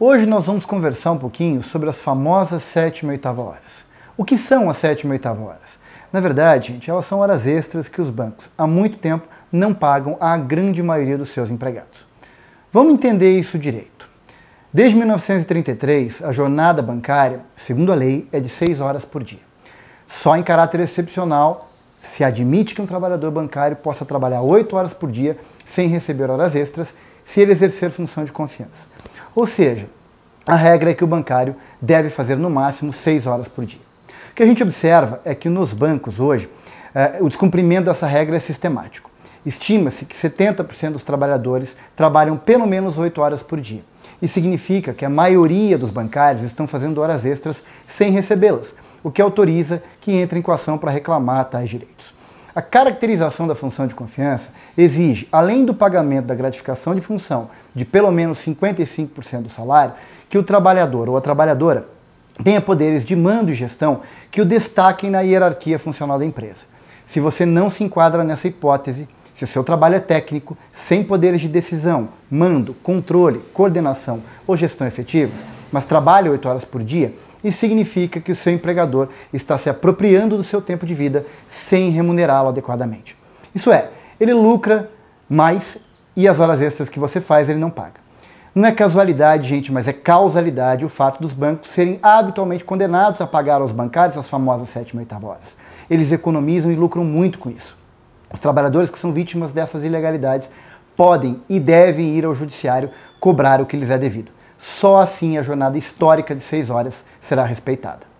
Hoje nós vamos conversar um pouquinho sobre as famosas 7ª e 8ª horas. O que são as 7ª e 8ª horas? Na verdade, gente, elas são horas extras que os bancos há muito tempo não pagam à grande maioria dos seus empregados. Vamos entender isso direito. Desde 1933, a jornada bancária, segundo a lei, é de 6 horas por dia. Só em caráter excepcional se admite que um trabalhador bancário possa trabalhar 8 horas por dia sem receber horas extras, se ele exercer função de confiança. Ou seja, a regra é que o bancário deve fazer no máximo 6 horas por dia. O que a gente observa é que nos bancos hoje, o descumprimento dessa regra é sistemático. Estima-se que 70% dos trabalhadores trabalham pelo menos 8 horas por dia. Isso significa que a maioria dos bancários estão fazendo horas extras sem recebê-las, o que autoriza que entrem com ação para reclamar tais direitos. A caracterização da função de confiança exige, além do pagamento da gratificação de função de pelo menos 55% do salário, que o trabalhador ou a trabalhadora tenha poderes de mando e gestão que o destaquem na hierarquia funcional da empresa. Se você não se enquadra nessa hipótese, se o seu trabalho é técnico, sem poderes de decisão, mando, controle, coordenação ou gestão efetivas, mas trabalha 8 horas por dia, isso significa que o seu empregador está se apropriando do seu tempo de vida sem remunerá-lo adequadamente. Isso é, ele lucra mais e as horas extras que você faz ele não paga. Não é casualidade, gente, mas é causalidade o fato dos bancos serem habitualmente condenados a pagar aos bancários as famosas 7ª e 8ª horas. Eles economizam e lucram muito com isso. Os trabalhadores que são vítimas dessas ilegalidades podem e devem ir ao judiciário cobrar o que lhes é devido. Só assim a jornada histórica de 6 horas será respeitada.